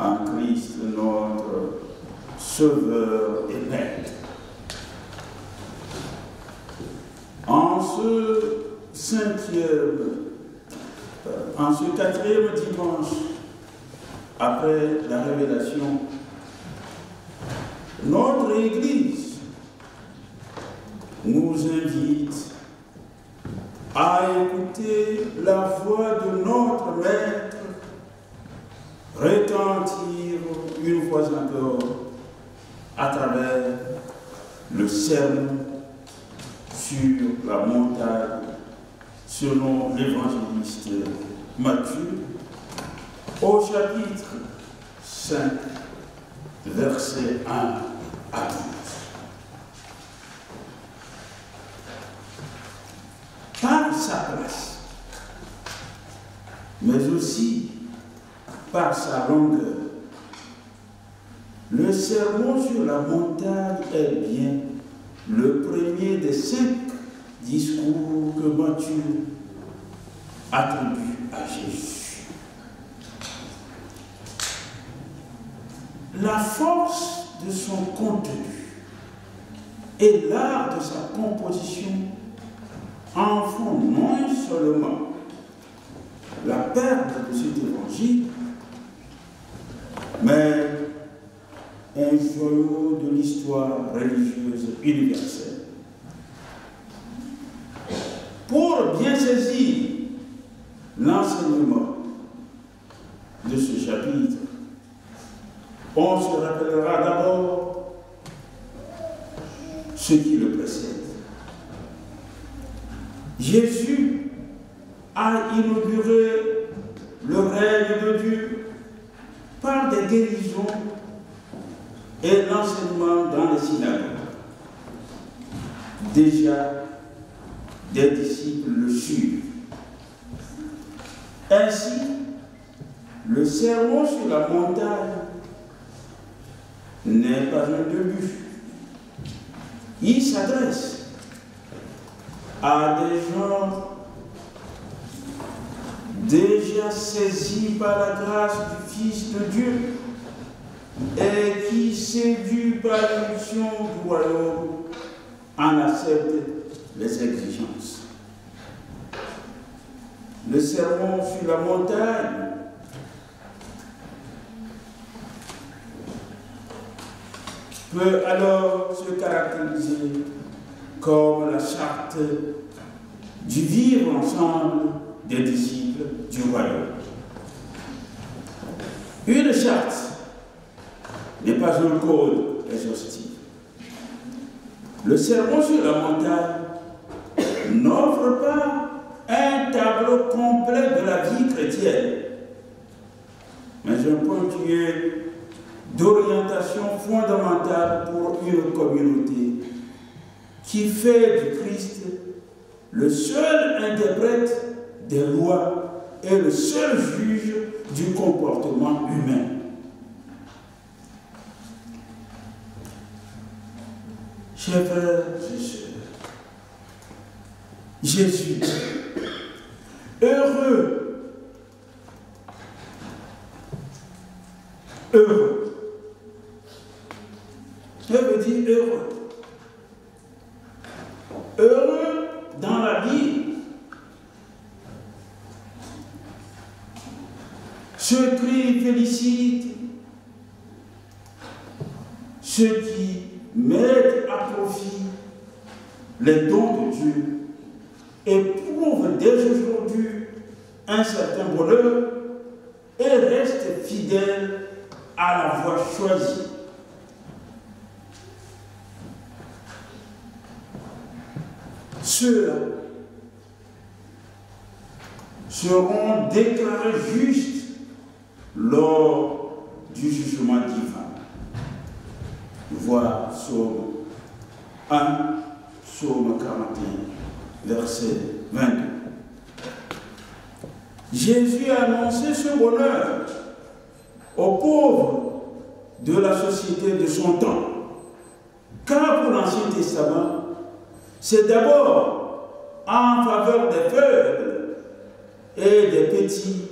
en Christ notre Sauveur et Maître. En ce quatrième dimanche, après la révélation, notre Église nous invite à écouter la voix de notre Maître retentir une fois encore à travers le sermon sur la montagne selon l'évangéliste Matthieu au chapitre 5, versets 1 à 12. Par sa grâce, mais aussi par sa longueur, le sermon sur la montagne est bien le premier des 5 discours que Matthieu attribue à Jésus. La force de son contenu et l'art de sa composition en font non seulement la perte de cet évangile, mais un joyau de l'histoire religieuse universelle. Pour bien saisir l'enseignement de ce chapitre, on se rappellera d'abord ce qui le précède. Jésus a inauguré le règne de Dieu par des guérisons et l'enseignement dans les synagogues. Déjà, des disciples le suivent. Ainsi, le sermon sur la montagne n'est pas un début. Il s'adresse à des gens déjà saisis par la grâce du Fils de Dieu et qui, séduits par l'illusion du royaume, en acceptent les exigences. Le sermon sur la montagne peut alors se caractériser comme la charte du vivre ensemble des disciples du royaume. Une charte n'est pas un code exhaustif. Le sermon sur la montagne n'offre pas un tableau complet de la vie chrétienne, mais un pointueux d'orientation fondamentale pour une communauté qui fait du Christ le seul interprète des lois et le seul juge du comportement humain. Chers frères et sœurs, Jésus, heureux, je veux dire heureux dans la vie, ce cri félicite ceux qui mettent à profit les dons de Dieu et prouvent dès aujourd'hui un certain bonheur et restent fidèles à la voie choisie. Ceux-là seront déclarés justes lors du jugement divin. Voir Psaume 1, Psaume 41, verset 22. Jésus a annoncé ce bonheur aux pauvres de la société de son temps, car pour l'Ancien Testament, c'est d'abord en faveur des faibles et des petits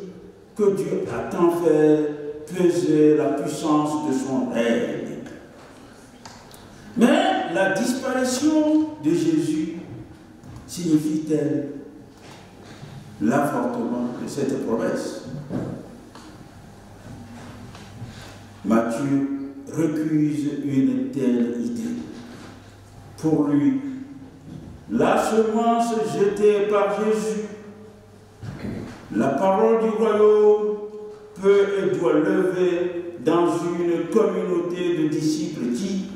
que Dieu a tant fait peser la puissance de son règne. Mais la disparition de Jésus signifie-t-elle l'affortement de cette promesse? Matthieu recuse une telle idée. Pour lui, la semence jetée par Jésus, la parole du royaume, peut et doit lever dans une communauté de disciples qui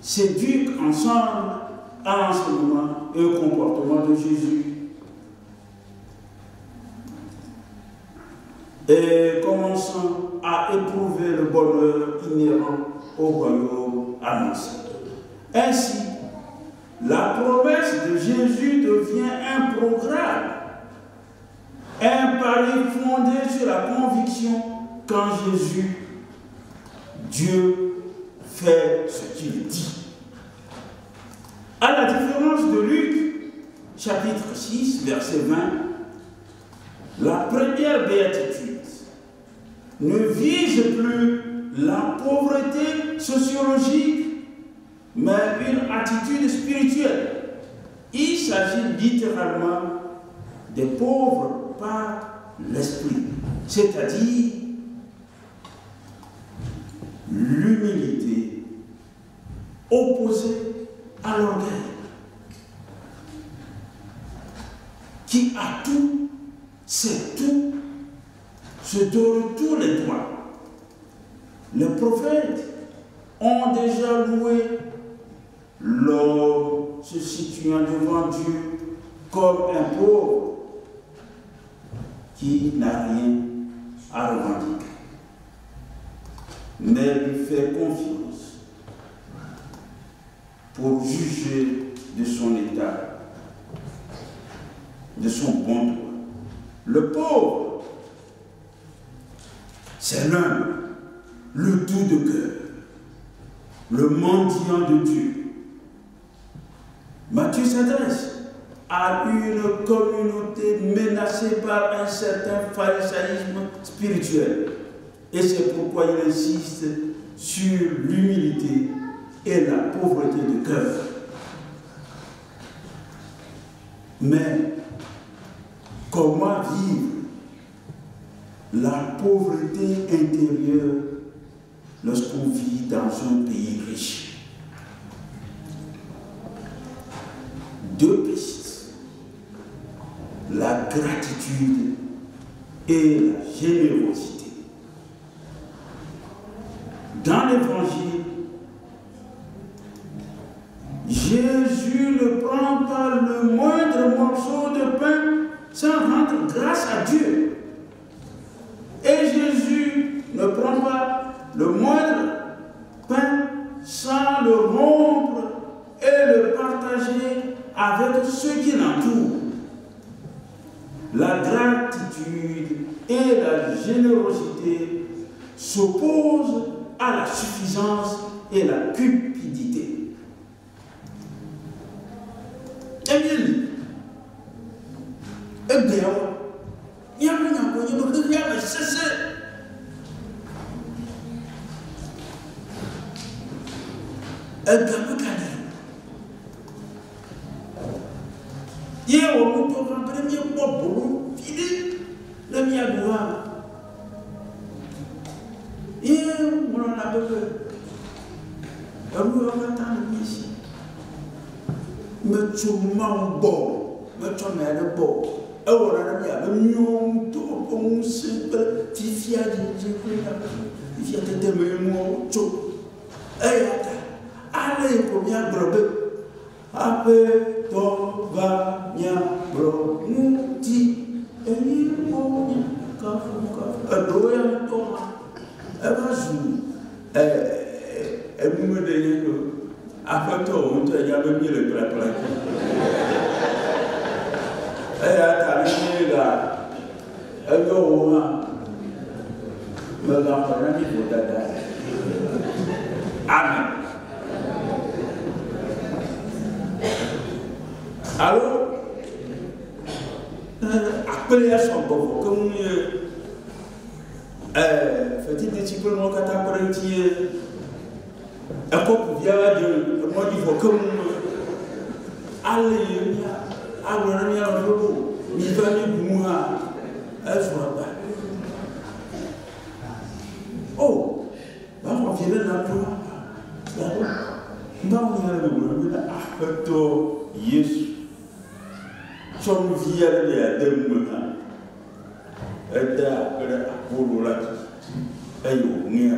s'éduquent ensemble à l'enseignement et au comportement de Jésus. Et commençons à éprouver le bonheur inhérent au royaume annoncé. Ainsi, la promesse de Jésus devient un programme, un pari fondé sur la conviction qu'en Jésus, Dieu fait ce qu'il dit. À la différence de Luc, chapitre 6, verset 20, la première béatitude ne vise plus la pauvreté sociologique, mais une attitude spirituelle. Il s'agit littéralement des pauvres par l'esprit, c'est-à-dire l'humilité opposée à l'orgueil, qui a tout, c'est tout, se donne tous les droits. Les prophètes ont déjà loué l'homme se situant devant Dieu comme un pauvre qui n'a rien à revendiquer, mais lui fait confiance pour juger de son état, de son bon droit. Le pauvre, c'est l'homme, le tout de cœur, le mendiant de Dieu. Matthieu s'adresse à une communauté menacée par un certain pharisaïsme spirituel. Et c'est pourquoi il insiste sur l'humilité et la pauvreté de cœur. Mais comment vivre la pauvreté intérieure lorsqu'on vit dans un pays riche? Deux pistes, la gratitude et la générosité. Dans l'Évangile, Jésus ne prend pas le moindre morceau de pain sans rendre grâce à Dieu. Et Jésus ne prend pas le moindre pain sans le rompre et le partager avec ceux qui l'entourent. La gratitude et la générosité s'opposent à la suffisance et la cupidité. Eh bien, Fait-il que mon catacorétier, un peuple via de moi du vocabulaire, alléluia, alléluia, alléluia, alléluia, alléluia, oh, on vient de la gloire. Non, il y a le monde, il y a Jésus. Son vieil est de Mouna. Et là, il y a Apollo là. Et il y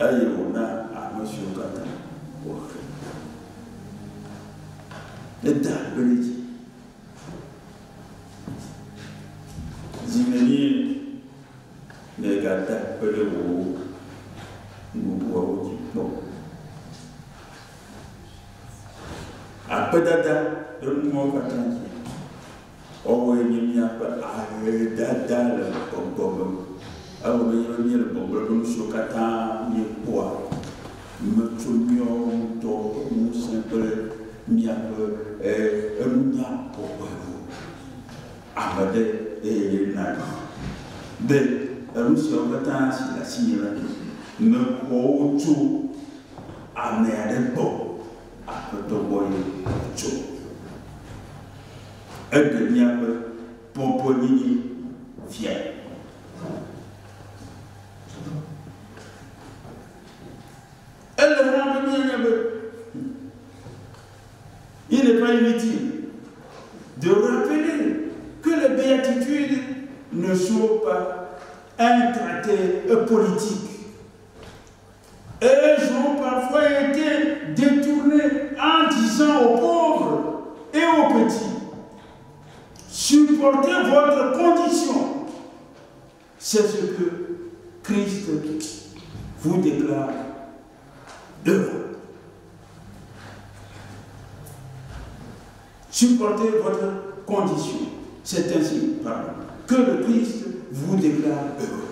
a Monsieur Kata. Et là, il y a Zimeni, les gars, il y a le Apedada, le mot attendu. Oh, il n'y a pas d'ada, le bonbon. Ah, oui, le bonbon, le chocata, le poids. Me tournions, nous simple, miape, et miape pour vous. Amade et n'a pas. De la mission de temps, c'est la signe. Me croit tout. Amener des bons. Un demi-heure pour Polini vient. Elle le rend bien. Il n'est pas inutile de rappeler que les béatitudes ne sont pas un traité politique. Elles ont parfois été détournées en disant aux pauvres et aux petits, supportez votre condition. C'est ce que Christ vous déclare devant. Supportez votre condition. C'est ainsi, pardon, que le Christ vous déclare heureux.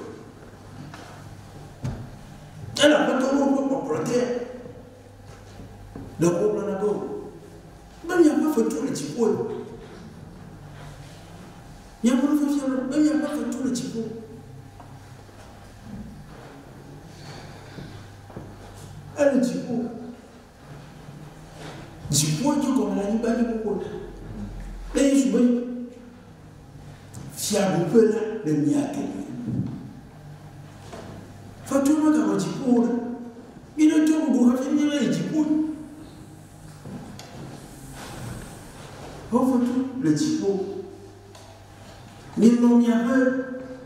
Elle a pas pour protéger. Le pauvre n'a pas. Il n'y a pas fait tout le type. Il n'y a pas fait tout le type. Elle dit quoi? Du point de vue comme elle a dit, pas du coup. Et je veux. Si à vous peut là, le miracle. Fatouma kama jipura, minotomu buhafini na jipura. Hofu le jipura. Nino miyawe,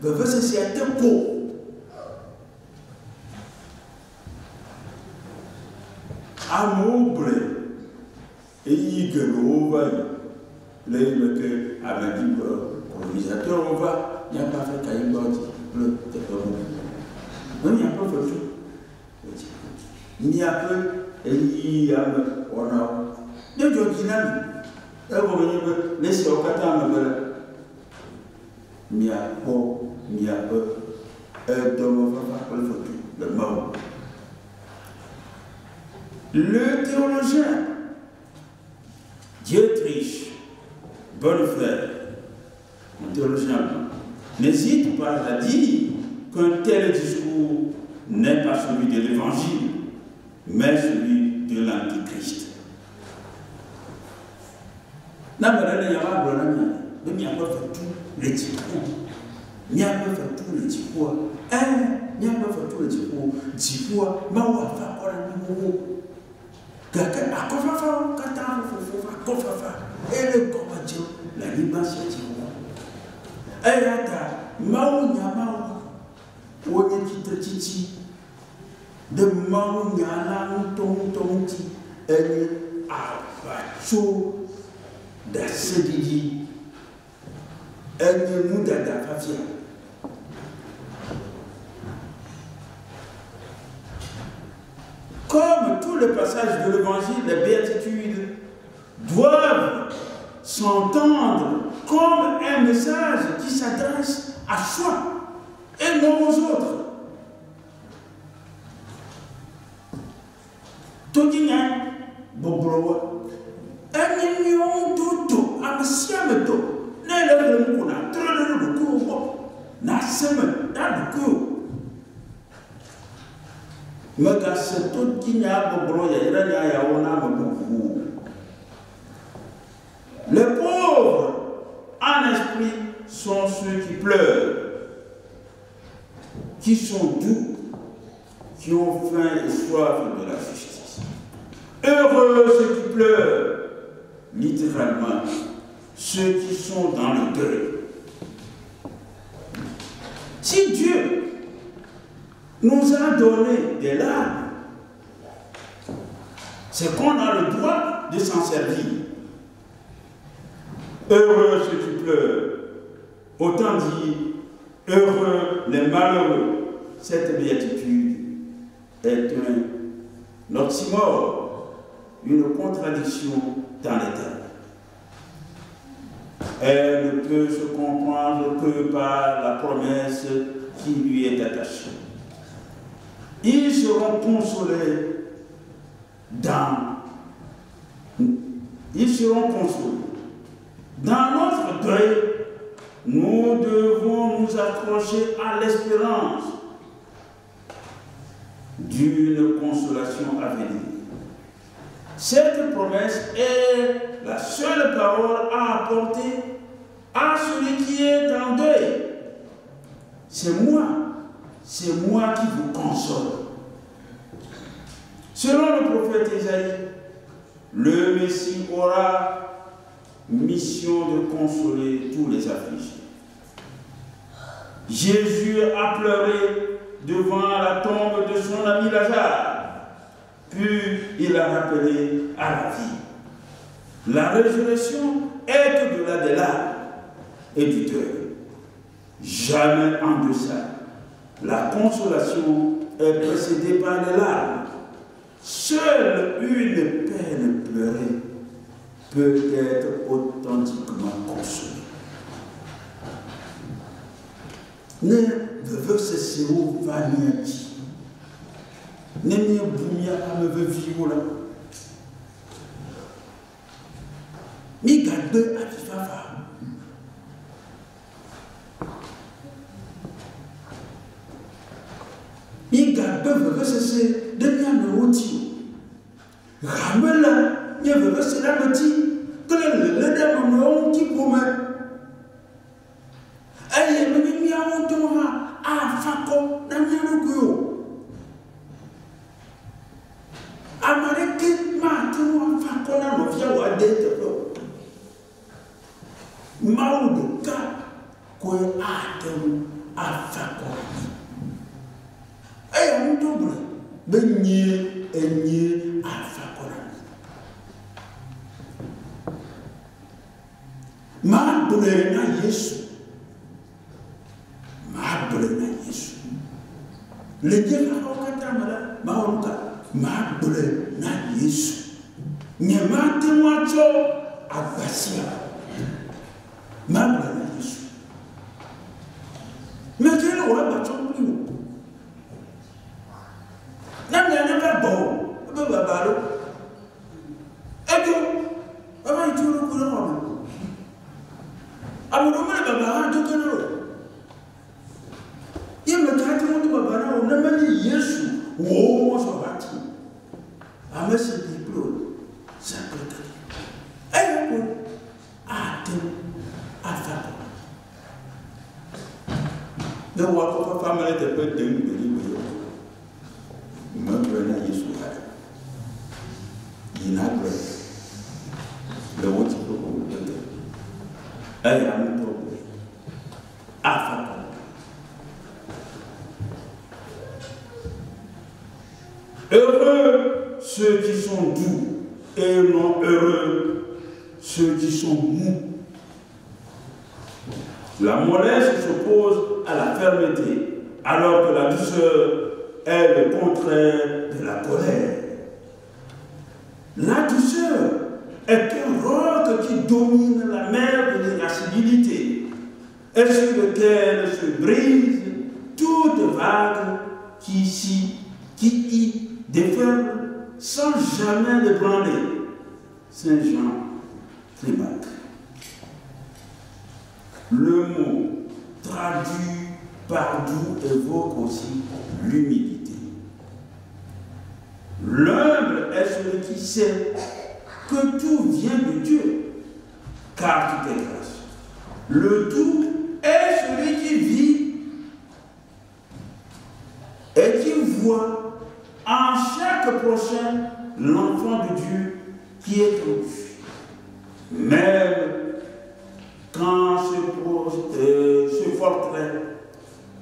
bavasa siyatepo. Amobre, eyi gelova, leimeke amadibra, kolonisateur on va, nyapa fata imbati, le tepamoni. Non, il n'y a pas de chose. Il n'y a pas de chose. Il n'y a pas de chose. Il n'y a pas de chose. Il n'y a pas de chose. Il n'y a pas de chose. Le mort. Le théologien Dietrich Bonhoeffer, un théologien, n'hésite pas à dire qu'un tel discours n'est pas celui de l'Évangile, mais celui de l'Antichrist. Non, mais il n'y a pas de problème. Il n'y a pas fait tous les discours. Il n'y a pas fait tous les discours. Il n'y a pas fait tous les discours. Discours, mais on va faire quoi le nouveau? Quelqu'un a conférence, Qatar, il faut faire conférence. Et le combattant, la libération, il y a un Oye kita cici, demau nyalang tong tong ci, ini apa so dah sedih, ini muda dah kafir. Comme tout le passage de l'Évangile, les béatitudes doivent s'entendre comme un message qui s'adresse à soi. Et non aux autres. Tout dit, Bobroa, un million de tout, un siam de tout, les lèvres de Mouna, très le coup, 나스면 나누고 뭐가 서또 기냐고 물어야 이러냐 야오나면 누구 Les pauvres en esprit sont ceux qui pleurent, qui sont doux, qui ont faim et soif de la justice. Heureux ceux qui pleurent, littéralement, ceux qui sont dans le deuil. Si Dieu nous a donné des larmes, c'est qu'on a le droit de s'en servir. Heureux ceux qui pleurent, autant dire, heureux les malheureux. Cette béatitude est un oxymore, une contradiction dans les termes. Elle ne peut se comprendre que par la promesse qui lui est attachée. Ils seront consolés Dans notre deuil, nous devons nous accrocher à l'espérance d'une consolation à venir. Cette promesse est la seule parole à apporter à celui qui est en deuil. C'est moi qui vous console. Selon le prophète Ésaïe, le Messie aura mission de consoler tous les affligés. Jésus a pleuré devant la tombe de son ami Lazare, puis il a rappelé à la vie. La résurrection est au-delà des larmes et du deuil. Jamais en deçà. La consolation est précédée par les larmes. Seule une peine pleurée peut être authentiquement consolé. Ne vexe seo vaniati. Nenia bunya ameve viola. Mi gade atifafa. Mi gade vexe se denia nouti. Ramela Il veut cela me dit que le dame non qui promet. Aïe, mais il y a un tour à Fako, dans le bureau. Amareke, ma tour à Fako, dans le vieux à d'être. Maudou, car, quoi, à Fako. Aïe, on tombe, beignet, aigné, à Fako. Ma bleu na Jésus. Le Dieu n'a pas catamala, ma bleu na Jésus. Ne m'a-t-moi à Vassia. Ma bleu na Jésus. Mais quel est le roi de ton prix? N'a pas bon, un peu babalo. Et puis, on va y tourner pour le moment. Abu Romain babara to kanaro. Yem katatu mutu babara ona mani Yesu wo mo sabati. Amasi diplo sakata. Ayo ate afako. No wa ko family de pe de ni. Ma bena Yesu hada. Yinabre. Le woti ko Aïe, mon pauvre. Affaire. Heureux ceux qui sont doux et non heureux ceux qui sont mous. La mollesse s'oppose à la fermeté, alors que la douceur est le contraire de la colère. La douceur est un roc qui domine la mer de l'irascibilité et sur lequel se brise toute vague qui y déferle sans jamais l'ébranler. Saint Jean Clément. Le mot traduit pardon évoque aussi l'humilité. L'humble est celui qui sait que tout vient de Dieu, car tout est grâce. Le tout est celui qui vit et qui voit en chaque prochain l'enfant de Dieu qui est en lui. Même quand ce portrait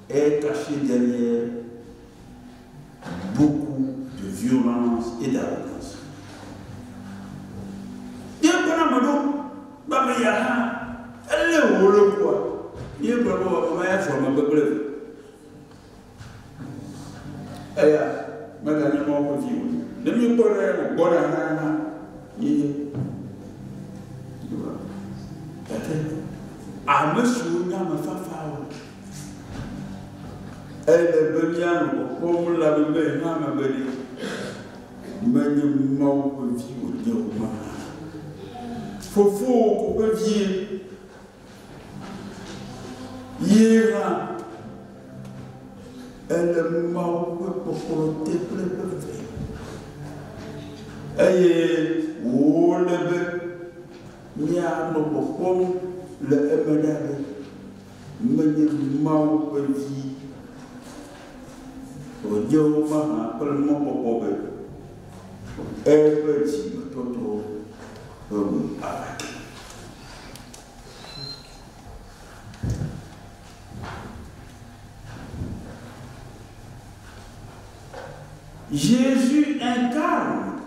est caché derrière beaucoup de violence et d'arrogance. Jésus incarne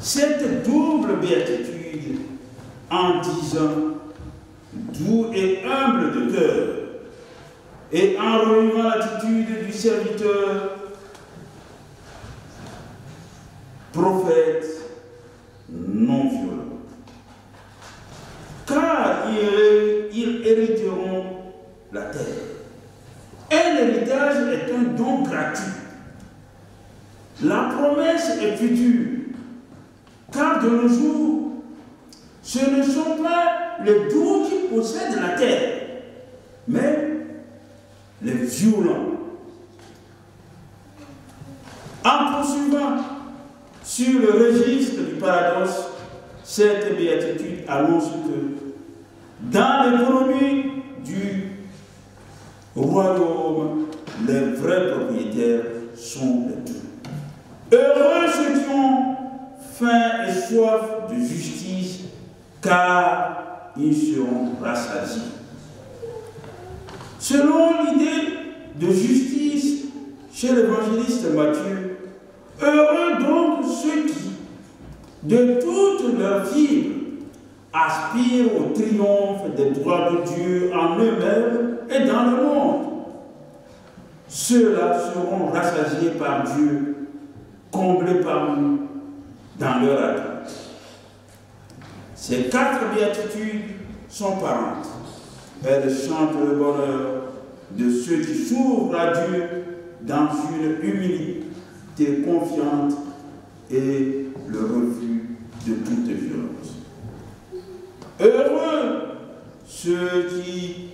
cette double béatitude en disant doux et humble de cœur et en relevant l'attitude du serviteur, prophète non violent. Car ils hériteront la terre. Et l'héritage est un don gratuit. La promesse est future, car de nos jours, ce ne sont pas les doux qui possèdent la terre, mais les violents. En poursuivant sur le registre du paradoxe, cette béatitude annonce que dans l'économie du royaume, les vrais propriétaires sont les doux. Heureux ceux qui ont faim et soif de justice, car ils seront rassasiés. Selon l'idée de justice chez l'évangéliste Matthieu, heureux donc ceux qui, de toute leur vie, aspirent au triomphe des droits de Dieu en eux-mêmes et dans le monde. Ceux-là seront rassasiés par Dieu, comblés par nous dans leur attente. Ces quatre béatitudes sont parentes. Elles chantent le bonheur de ceux qui s'ouvrent à Dieu dans une humilité confiante et le refus de toute violence. Heureux ceux qui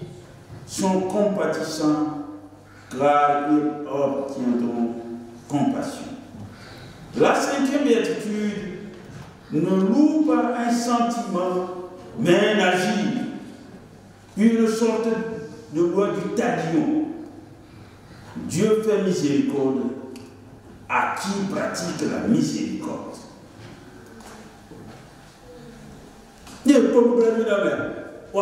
sont compatissants, car ils obtiendront compassion. La cinquième béatitude ne loue pas un sentiment, mais un agir, une sorte de loi du talion. Dieu fait miséricorde à qui pratique la miséricorde. Dieu fait miséricorde à qui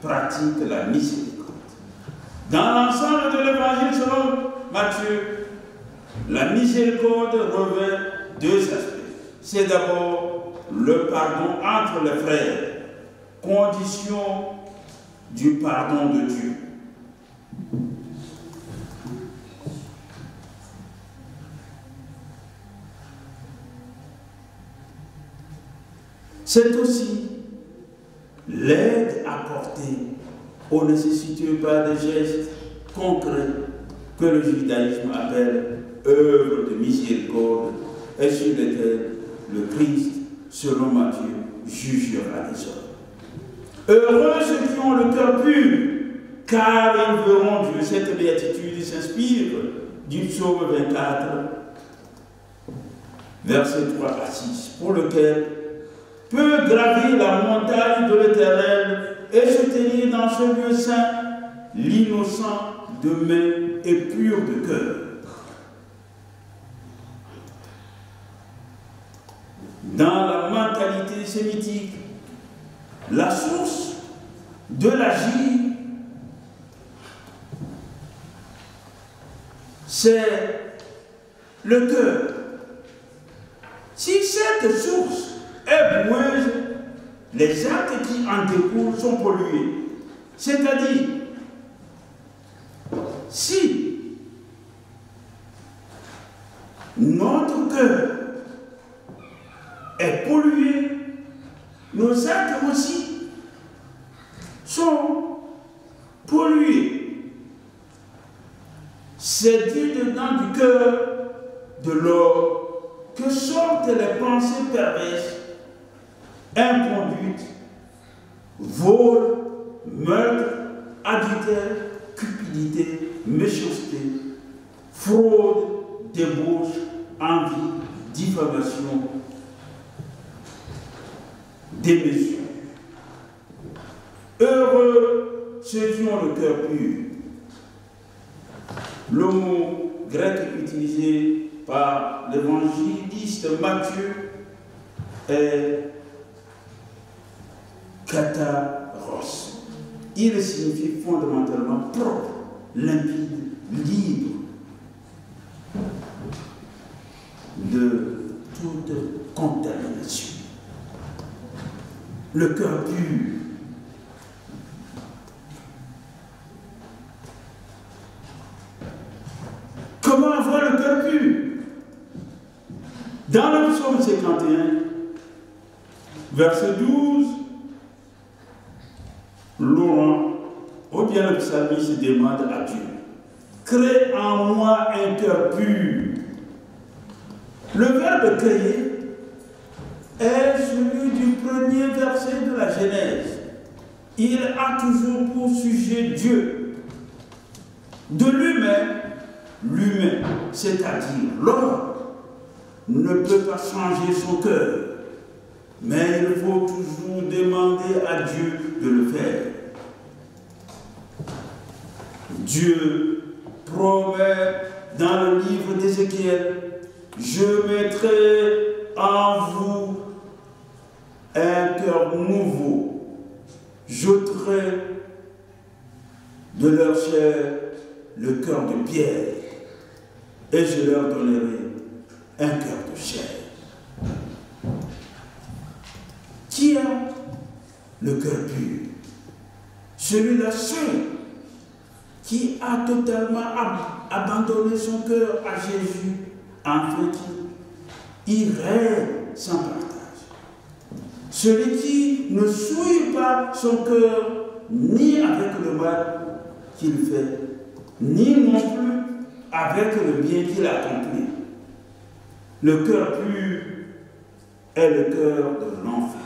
pratique la miséricorde. Dans l'ensemble de l'évangile Matthieu, la miséricorde revêt deux aspects. C'est d'abord le pardon entre les frères, condition du pardon de Dieu. C'est aussi l'aide apportée aux nécessiteux par des gestes concrets que le judaïsme appelle œuvre de miséricorde et sur lesquelles le Christ, selon Matthieu, jugera les hommes. Heureux ceux qui ont le cœur pur, car ils verront Dieu. Cette béatitude s'inspire du psaume 24, versets 3 à 6, pour lequel peut gravir la montagne de l'Éternel et se tenir dans ce lieu saint, l'innocent de main et pur de cœur. Dans la mentalité sémitique, la source de l'agir, c'est le cœur. Si cette source est boueuse, les actes qui en découlent sont pollués. C'est-à-dire, si notre cœur est pollué, nos actes aussi sont pollués. C'est du dedans du cœur de l'homme que sortent les pensées perverses, inconduite, vol, meurtre, adultère, cupidité, méchanceté, fraude, débauche, envie, diffamation, démesure. Heureux ceux qui ont le cœur pur. Le mot grec utilisé par l'évangéliste Matthieu est Kataros. Il signifie fondamentalement propre, limpide, libre de toute contamination. Le cœur pur. Comment avoir le cœur pur? Dans le psaume 51, verset 12, Laurent, ou bien le psalmiste demande à Dieu, crée en moi un cœur pur. Le verbe créer est celui du premier verset de la Genèse. Il a toujours pour sujet Dieu. De lui-même, l'humain, c'est-à-dire l'homme, ne peut pas changer son cœur. Mais il faut toujours demander à Dieu de le faire. Dieu promet dans le livre d'Ézéchiel, « Je mettrai en vous un cœur nouveau, j'ôterai de leur chair le cœur de pierre, et je leur donnerai un cœur de chair. » Qui a le cœur pur? Celui-là seul qui a totalement abandonné son cœur à Jésus, en fait, il règne sans partage. Celui qui ne souille pas son cœur, ni avec le mal qu'il fait, ni non plus avec le bien qu'il accomplit. Le cœur pur est le cœur de l'enfer.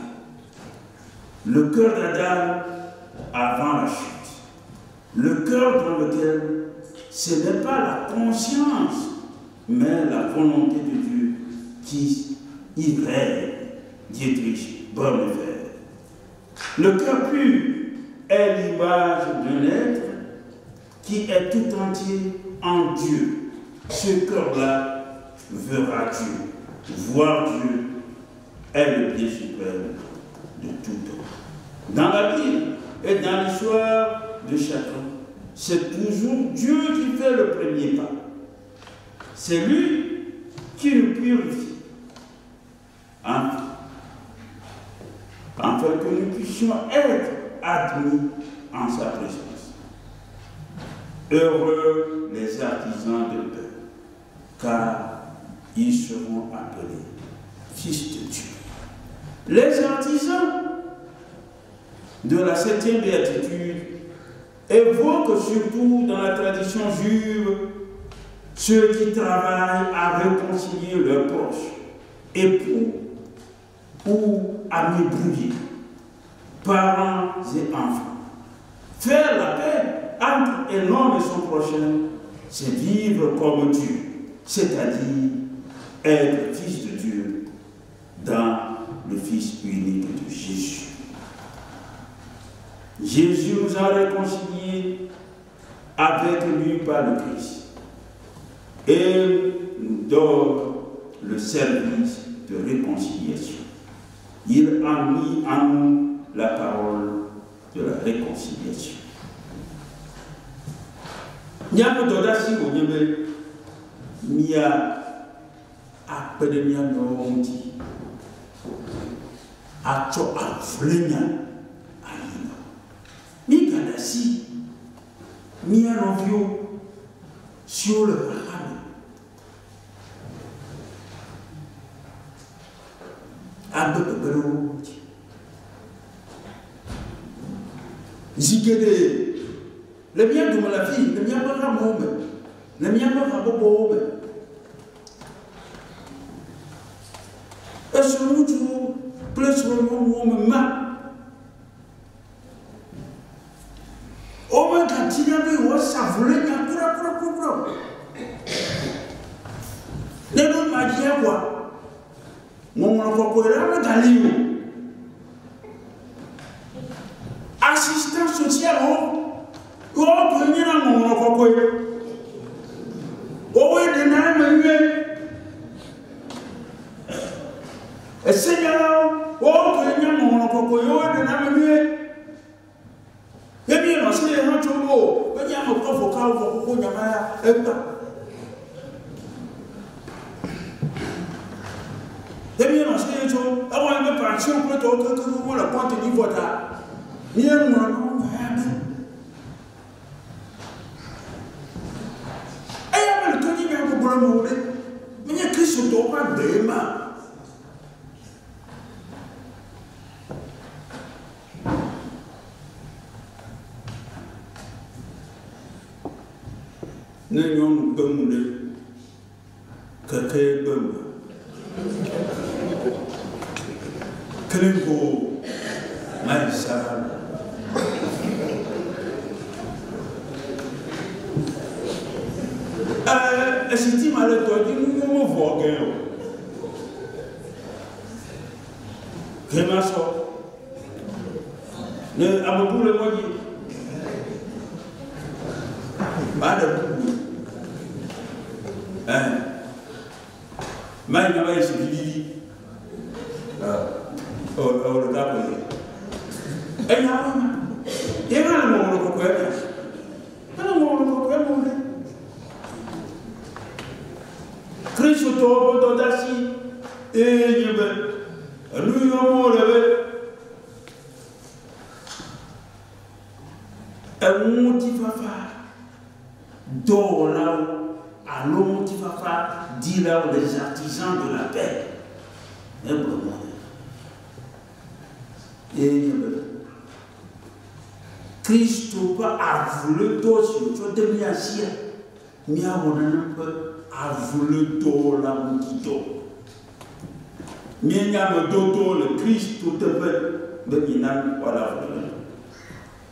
Le cœur d'Adam avant la chute. Le cœur dans lequel ce n'est pas la conscience, mais la volonté de Dieu qui y règne. Dietrich Bonhoeffer. Le cœur pur est l'image d'un être qui est tout entier en Dieu. Ce cœur-là verra Dieu. Voir Dieu est le bien suprême de tout homme. Dans la Bible et dans l'histoire de chacun, c'est toujours Dieu qui fait le premier pas. c'est lui qui nous purifie. Hein? Afin que nous puissions être admis en sa présence. Heureux les artisans de paix, car ils seront appelés fils de Dieu. Les artisans de la 7e béatitude évoquent surtout dans la tradition juive ceux qui travaillent à réconcilier leurs proches, époux ou amis brouillés, parents et enfants. Faire la paix entre un homme et son prochain, c'est vivre comme Dieu, c'est-à-dire être fils de Dieu dans le Fils unique de Jésus. Jésus nous a réconciliés avec lui par le Christ et nous donne le service de réconciliation. Il a mis en nous la parole de la réconciliation.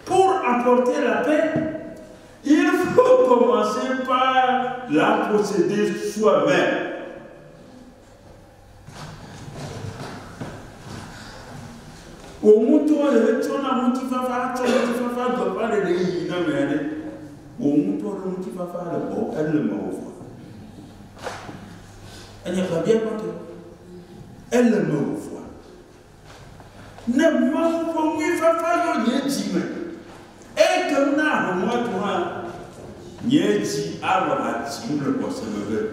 Pour apporter la paix, il faut commencer par la posséder soi-même. Au mouton, le ton a motivafa, ton motivafa doit pas le dire, mais au mouton, le motivafa, le beau, elle le m'ouvre. Elle n'y a pas bien compté. Elle le m'ouvre. Ne m'en faut pas faire une dîme. Et que n'a pas moi, toi, n'y a dit à la dîme le conseil de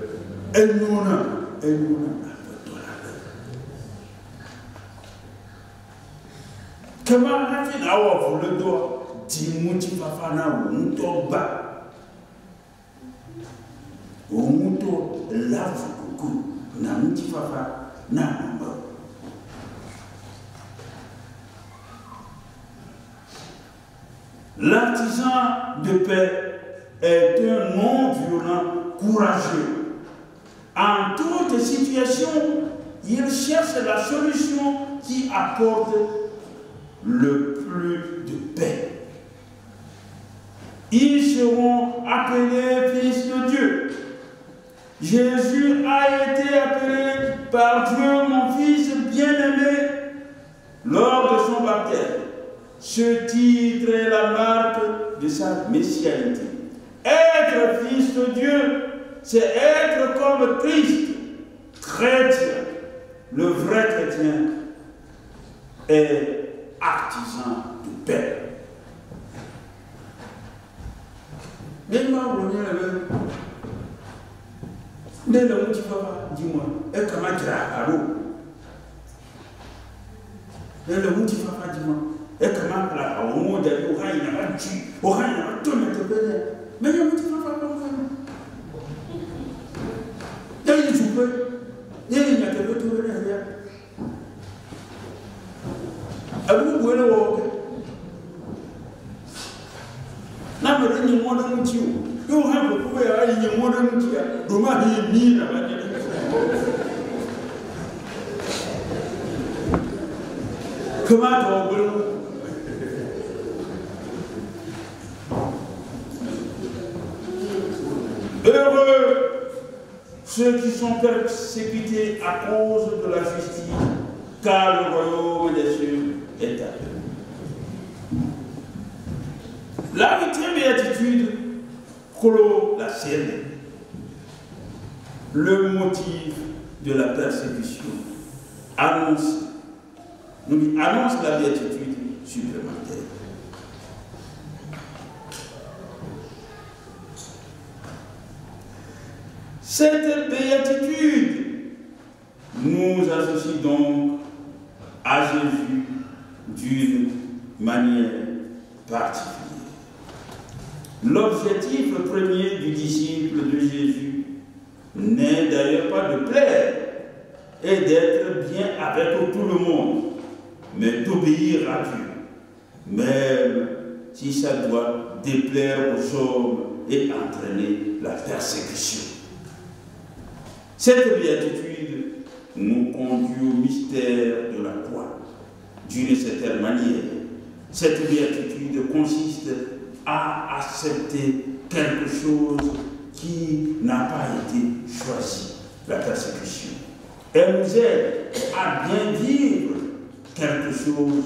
L'artisan de paix est un non-violent courageux. En toute situation, il cherche la solution qui apporte le plus de paix. Ils seront appelés fils de Dieu. Jésus a été appelé par Dieu, mon fils bien-aimé, lors de son baptême. Ce titre est la marque de sa messianité. Être fils de Dieu, c'est être comme Christ, chrétien. Le vrai chrétien est artisan de paix. Et comment la roue de l'oreille n'a pas tué, l'oreille n'a pas tout le mais il y a un petit peu de temps. Il joue peu, il y a un peu de temps. Et vous pouvez le voir. N'a pas de moins d'un petit peu. Il y a un peu de moins d'un petit peu. Romain, il y a un peu de temps. Comment tu as heureux ceux qui sont persécutés à cause de la justice, car le royaume des cieux est à eux. La huitième béatitude clôt la scène. Le motif de la persécution annonce la béatitude supplémentaire. Cette béatitude nous associe donc à Jésus d'une manière particulière. L'objectif premier du disciple de Jésus n'est d'ailleurs pas de plaire et d'être bien avec tout le monde, mais d'obéir à Dieu, même si ça doit déplaire aux hommes et entraîner la persécution. Cette béatitude nous conduit au mystère de la croix. D'une certaine manière, cette béatitude consiste à accepter quelque chose qui n'a pas été choisi, la persécution. Elle nous aide à bien vivre quelque chose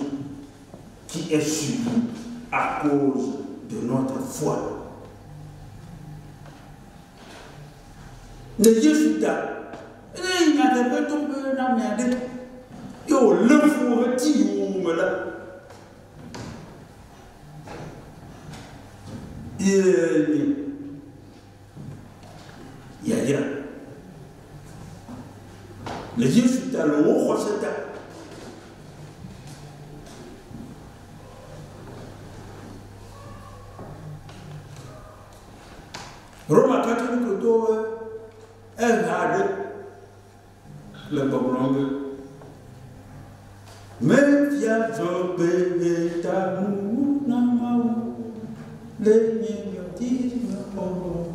qui est subi à cause de notre foi. Les Jésus là, il n'y a pas de tombe dans la merde. Il y a le four qui ouvre là. Il y a rien. Les Jésus là, le haut, c'est là. Romain catholique doit regarder le bonhomme. Mais viens obéir ta mounaou, les mignons m'ont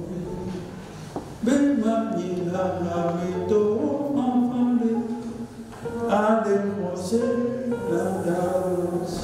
mais ma nina avait tout enfanté, à dénoncer la danse.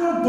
Et par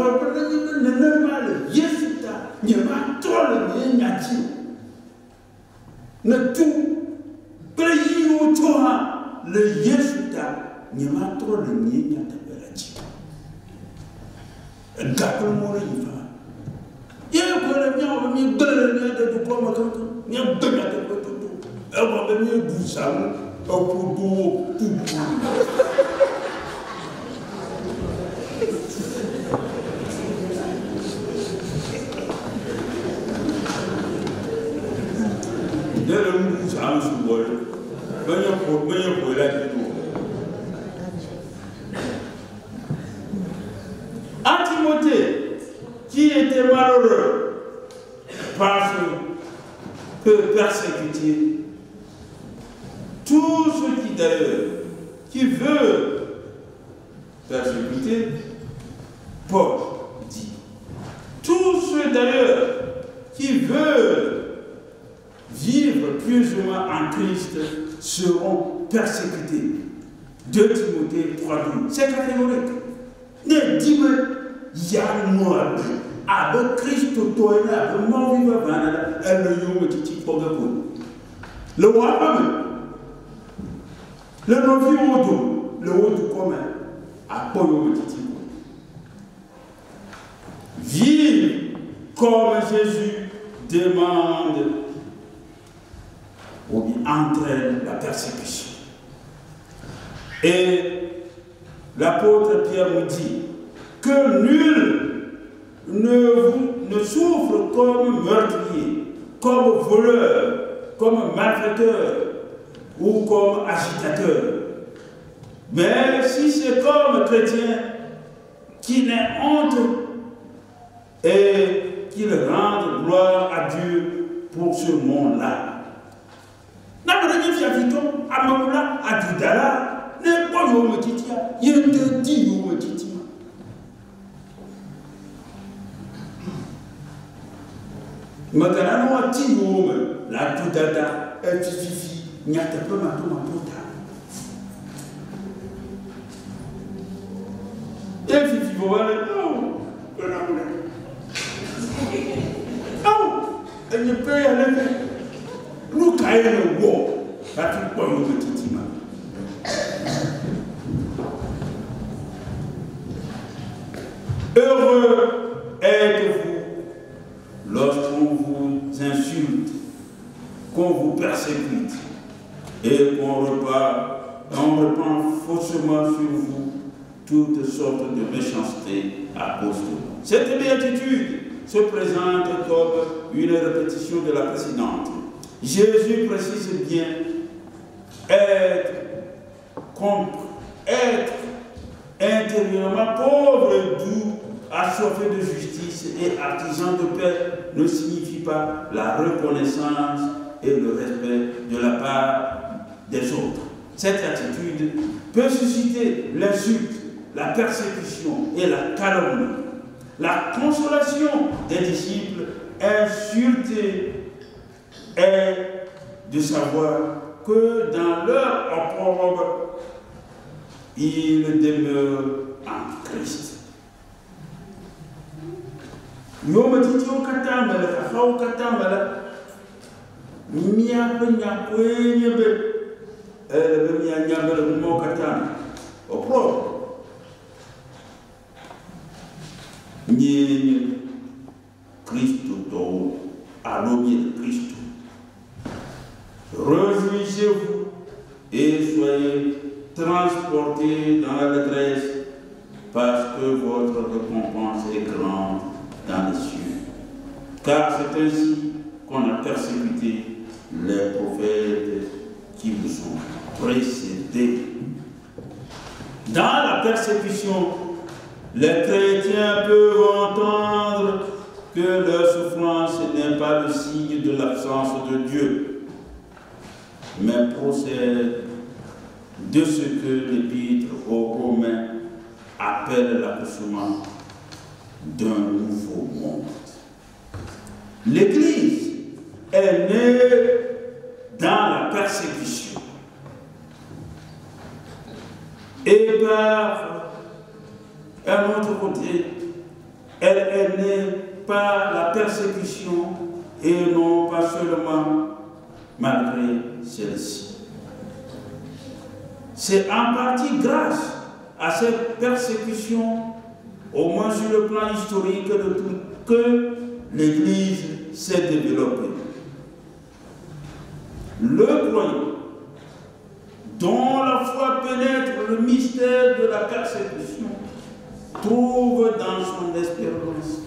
un autre côté, Elle est née par la persécution et non pas seulement malgré celle-ci. C'est en partie grâce à cette persécution, au moins sur le plan historique de tout, que l'Église s'est développée. Le croyant, dont la foi pénètre le mystère de la persécution, trouve dans son espérance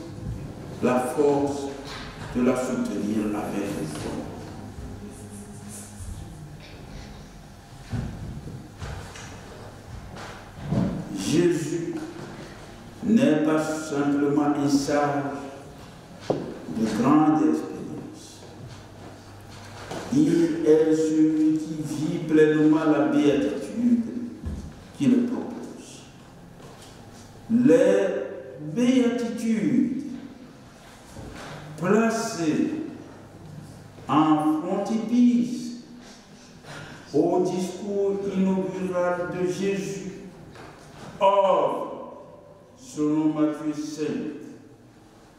la force de la soutenir avec le foi. Jésus n'est pas simplement un sage de grande expérience. Il est celui qui vit pleinement la béatitude qu'il propose. Les béatitudes placées en frontispice au discours inaugural de Jésus. Or, selon Matthieu 5,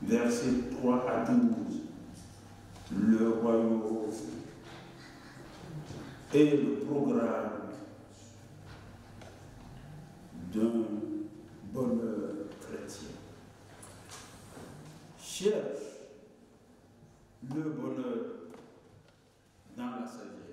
versets 3 à 12, le royaume est le programme d'un bonheur chrétien. Cherche le bonheur dans la sagesse.